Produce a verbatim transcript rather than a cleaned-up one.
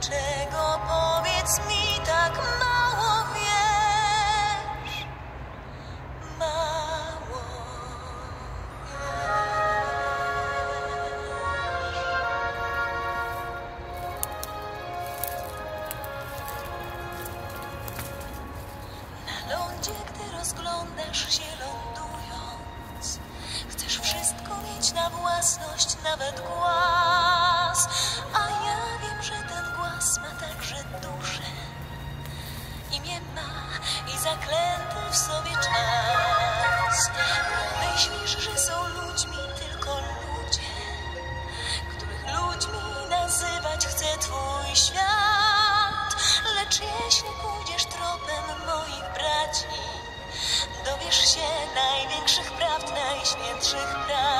Czego, powiedz mi, tak mało wiesz? Mało wiesz. Na lądzie, gdy rozglądasz się lądując, chcesz wszystko mieć na własność, nawet głaz. A ja wiem, że ten głaz ma także duszę. Imię ma i zaklęty w sobie czas. Myślisz, że są ludźmi tylko ludzie, których ludźmi nazywać chce twój świat. Lecz jeśli pójdziesz tropem moich braci, dowiesz się największych prawd, najświętszych prawd.